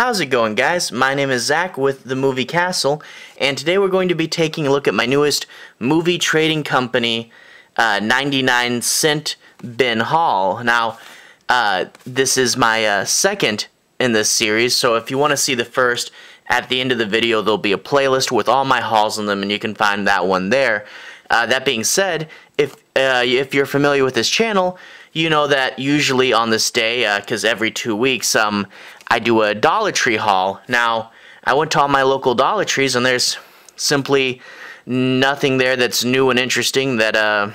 How's it going, guys? My name is Zach with The Movie Castle, and today we're going to be taking a look at my newest movie trading company, 99 Cent Bin Haul. Now, this is my second in this series, so if you want to see the first, at the end of the video there'll be a playlist with all my hauls in them, and you can find that one there. That being said, if you're familiar with this channel, you know that usually on this day, because every 2 weeks, I do a Dollar Tree haul. Now, I went to all my local Dollar Trees, and there's simply nothing there that's new and interesting, that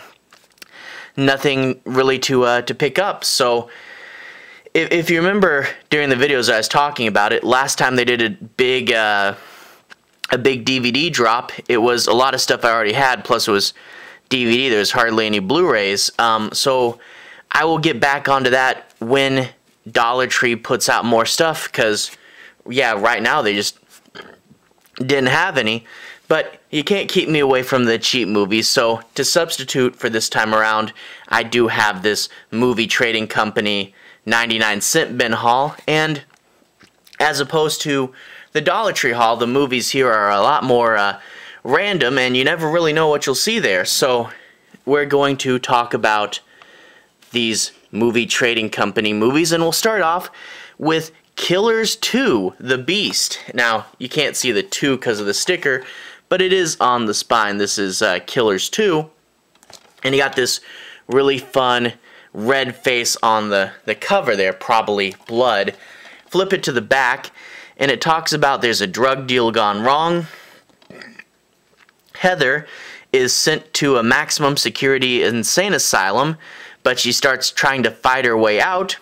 nothing really to pick up. So, if you remember during the videos I was talking about it, last time they did a big DVD drop. It was a lot of stuff I already had, plus it was DVD. There's hardly any Blu-rays. So I will get back onto that when Dollar Tree puts out more stuff, because yeah, right now they just didn't have any. But you can't keep me away from the cheap movies, so to substitute for this time around, I do have this movie trading company 99 Cent Bin Haul, and as opposed to the Dollar Tree haul, the movies here are a lot more random, and you never really know what you'll see there. So we're going to talk about these movie trading company movies, and we'll start off with Killers 2, The Beast. Now, you can't see the 2 because of the sticker, but it is on the spine. This is Killers 2, and you got this really fun red face on the cover there, probably blood. Flip it to the back, and it talks about there's a drug deal gone wrong. Heather is sent to a maximum security insane asylum, but she starts trying to fight her way out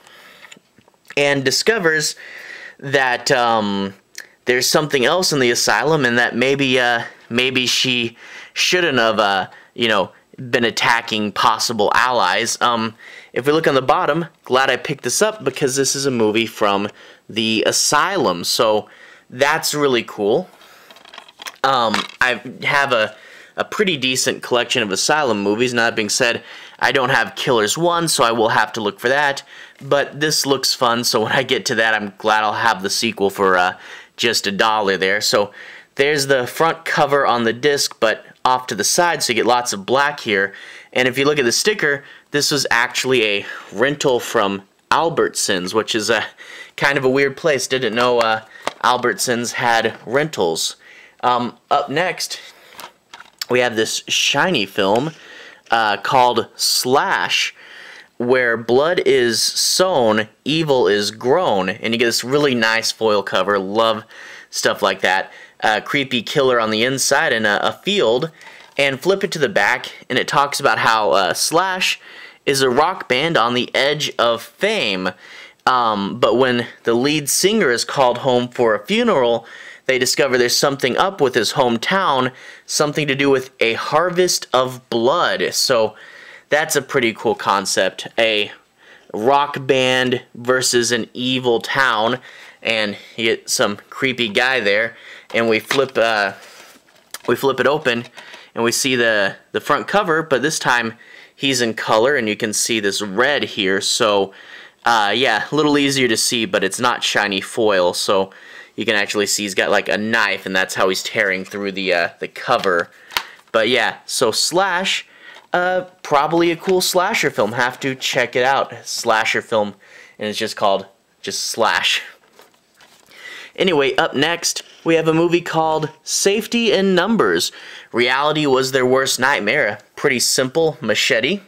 and discovers that there's something else in the asylum, and that maybe she shouldn't have you know, been attacking possible allies. If we look on the bottom, glad I picked this up because this is a movie from The Asylum, so that's really cool. I have a pretty decent collection of Asylum movies. Now, that being said, I don't have Killers 1, so I will have to look for that, but this looks fun, so when I get to that, I'm glad I'll have the sequel for just $1 there. So there's the front cover on the disc, but off to the side, so you get lots of black here. And if you look at the sticker, this was actually a rental from Albertsons, which is a kind of a weird place. Didn't know Albertsons had rentals. Up next, we have this shiny film called Slash, where blood is sown, evil is grown, and you get this really nice foil cover. Love stuff like that. Creepy killer on the inside in a field, and flip it to the back, and it talks about how Slash is a rock band on the edge of fame, but when the lead singer is called home for a funeral, they discover there's something up with his hometown, something to do with a harvest of blood. So that's a pretty cool concept, a rock band versus an evil town, and you get some creepy guy there. And we flip it open, and we see the front cover, but this time he's in color, and you can see this red here. So yeah, a little easier to see, but it's not shiny foil, so you can actually see he's got like a knife, and that's how he's tearing through the cover. But yeah, so Slash, probably a cool slasher film. Have to check it out. Slasher film, and it's just called just Slash. Anyway, up next, we have a movie called Safety in Numbers. Reality was their worst nightmare. Pretty simple machete.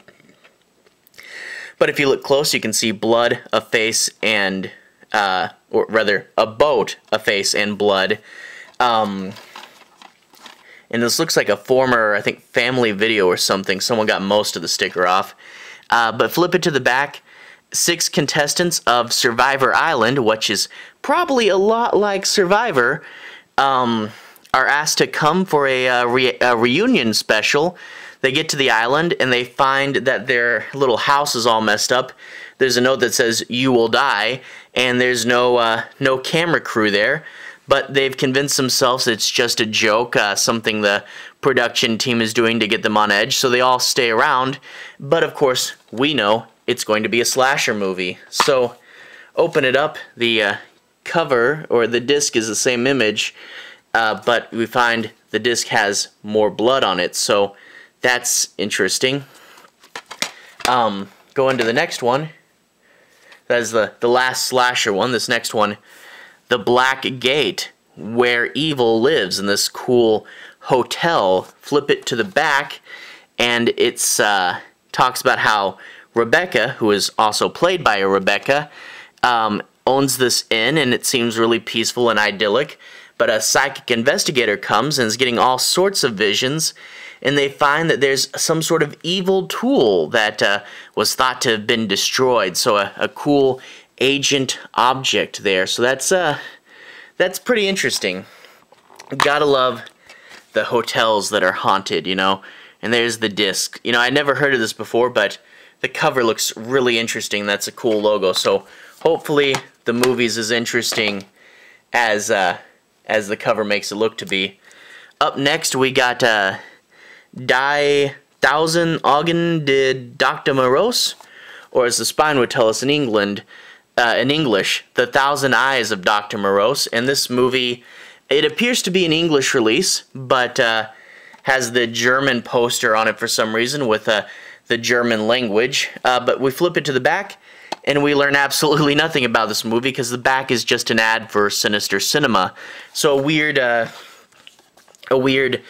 But if you look close, you can see blood, a face, and or rather, a boat, a face, and blood. And this looks like a former, I think, family video or something. Someone got most of the sticker off. But flip it to the back. 6 contestants of Survivor Island, which is probably a lot like Survivor, are asked to come for a reunion special. They get to the island, and they find that their little house is all messed up. There's a note that says, "You will die," and there's no camera crew there. But they've convinced themselves it's just a joke, something the production team is doing to get them on edge, so they all stay around. But of course, we know it's going to be a slasher movie. So open it up, the cover, or the disc, is the same image, but we find the disc has more blood on it, so that's interesting. Going to the next one. That is the last slasher one. This next one, The Black Gate, Where Evil Lives, in this cool hotel. Flip it to the back, and it's talks about how Rebecca, who is also played by a Rebecca, owns this inn, and it seems really peaceful and idyllic. But a psychic investigator comes and is getting all sorts of visions, and they find that there's some sort of evil tool that was thought to have been destroyed. So a cool agent object there. So that's pretty interesting. Gotta love the hotels that are haunted, you know. And there's the disc. You know, I never heard of this before, but the cover looks really interesting. That's a cool logo. So hopefully the movie's as interesting as the cover makes it look to be. Up next, we got Die Tausend Augen des Dr. Mabuse, or as the spine would tell us in England, in English, The Thousand Eyes of Dr. Mabuse. And this movie, it appears to be an English release, but has the German poster on it for some reason with the German language. But we flip it to the back, and we learn absolutely nothing about this movie because the back is just an ad for Sinister Cinema. So a weird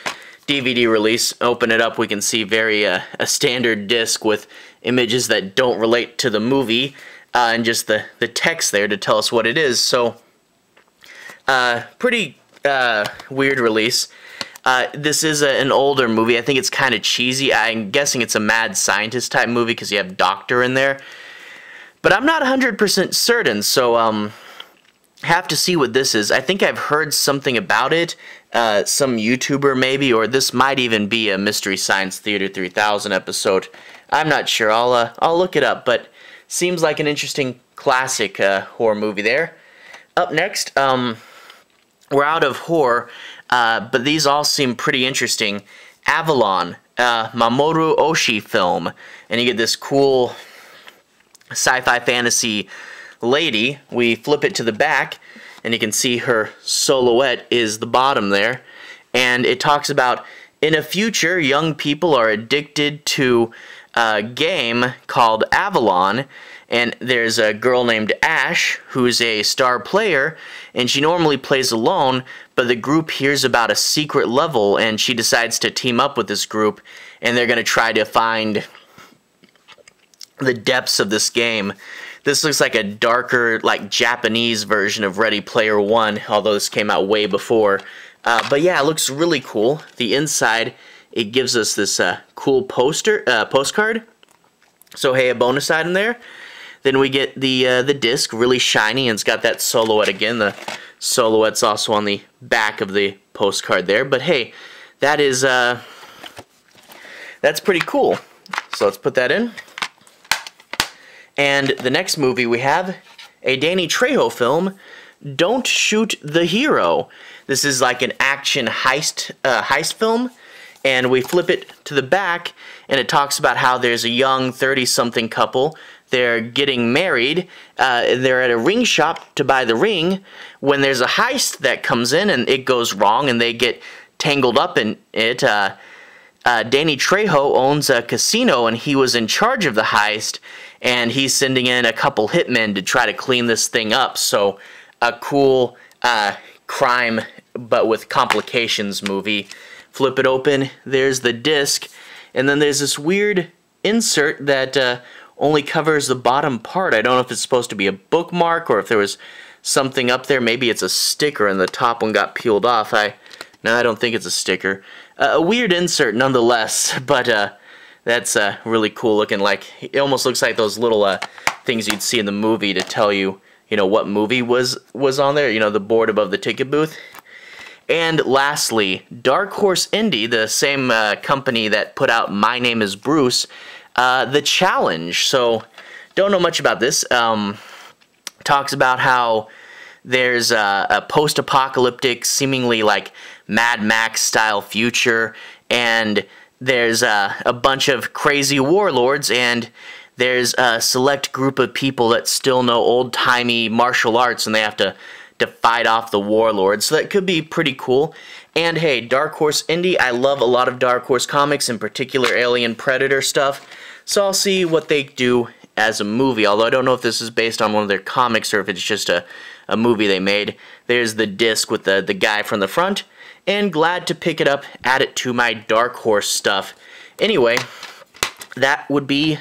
DVD release. Open it up, we can see very a standard disc with images that don't relate to the movie, and just the text there to tell us what it is. So pretty weird release. This is an older movie. I think it's kind of cheesy. I'm guessing it's a mad scientist type movie because you have doctor in there, but I'm not 100% certain, so have to see what this is. I think I've heard something about it, some YouTuber maybe, or this might even be a Mystery Science Theater 3000 episode. I'm not sure. I'll look it up, but seems like an interesting classic horror movie there. Up next, we're out of horror, but these all seem pretty interesting. Avalon, Mamoru Oshii film, and you get this cool sci-fi fantasy lady. We flip it to the back, and you can see her silhouette is the bottom there, and it talks about, in a future, young people are addicted to a game called Avalon, and there's a girl named Ash who's a star player, and she normally plays alone, but the group hears about a secret level, and she decides to team up with this group, and they're going to try to find the depths of this game. This looks like a darker, like Japanese version of Ready Player One, although this came out way before. But yeah, it looks really cool. The inside, it gives us this cool postcard. So hey, a bonus item there. Then we get the disc, really shiny, and it's got that silhouette again. The silhouette's also on the back of the postcard there. But hey, that is that's pretty cool. So let's put that in. And the next movie we have, a Danny Trejo film, Don't Shoot the Hero. This is like an action heist film, and we flip it to the back, and it talks about how there's a young 30-something couple. They're getting married. They're at a ring shop to buy the ring when there's a heist that comes in, and it goes wrong, and they get tangled up in it. Danny Trejo owns a casino, and he was in charge of the heist, and he's sending in a couple hitmen to try to clean this thing up. So a cool crime but with complications movie. Flip it open, there's the disc, and then there's this weird insert that only covers the bottom part. I don't know if it's supposed to be a bookmark or if there was something up there. Maybe it's a sticker and the top one got peeled off. No, I don't think it's a sticker. A weird insert nonetheless, but that's really cool looking. Like, it almost looks like those little things you'd see in the movie to tell you, you know, what movie was on there. You know, the board above the ticket booth. And lastly, Dark Horse Indie, the same company that put out My Name is Bruce, The Challenge. So, don't know much about this. Talks about how there's a post-apocalyptic, seemingly like Mad Max-style future, and there's a bunch of crazy warlords, and there's a select group of people that still know old-timey martial arts, and they have to to fight off the warlord, so that could be pretty cool. And hey, Dark Horse Indie, I love a lot of Dark Horse comics, in particular Alien Predator stuff, so I'll see what they do as a movie, although I don't know if this is based on one of their comics or if it's just a movie they made. There's the disc with the guy from the front, and glad to pick it up, add it to my Dark Horse stuff. Anyway, that would be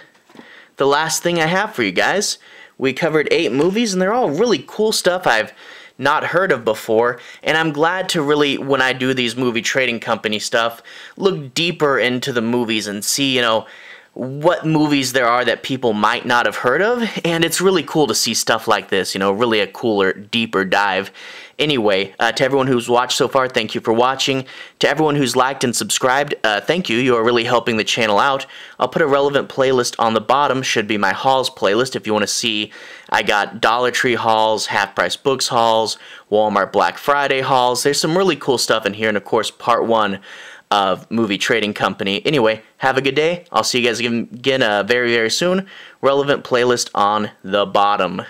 the last thing I have for you guys. We covered 8 movies, and they're all really cool stuff I've not heard of before, and I'm glad to really, when I do these movie trading company stuff, look deeper into the movies and see, you know, what movies there are that people might not have heard of, and it's really cool to see stuff like this, you know, really a cooler, deeper dive. Anyway, to everyone who's watched so far, thank you for watching. To everyone who's liked and subscribed, thank you. You are really helping the channel out. I'll put a relevant playlist on the bottom, should be my hauls playlist. If you want to see, I got Dollar Tree hauls, Half Price Books hauls, Walmart Black Friday hauls. There's some really cool stuff in here, and of course, part 1 of Movie Trading Company. Anyway, have a good day. I'll see you guys again very, very soon. Relevant playlist on the bottom.